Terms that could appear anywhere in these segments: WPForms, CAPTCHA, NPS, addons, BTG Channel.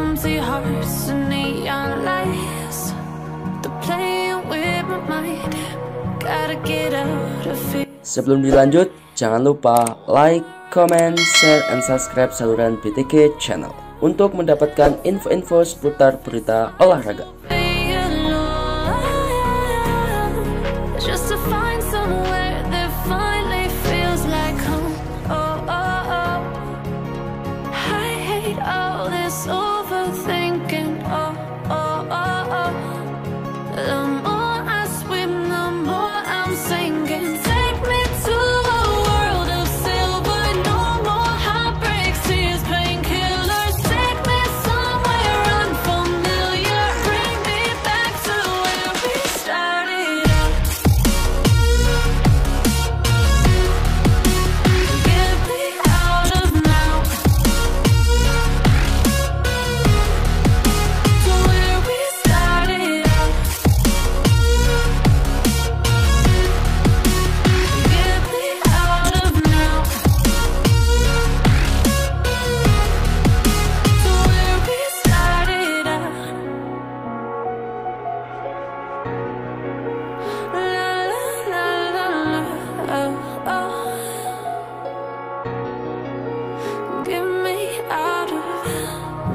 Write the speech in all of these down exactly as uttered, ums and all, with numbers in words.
empty hearts and neon lights, they're playing with my mind. Gotta get out of here. Sebelum dilanjut, jangan lupa like, comment, share, and subscribe saluran B T G Channel untuk mendapatkan info-info seputar berita olahraga.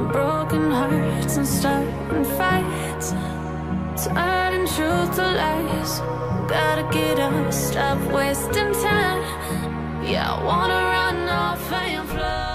Broken hearts and starting fights, turning truth to lies. Gotta get up, stop wasting time. Yeah, I wanna run off and fly.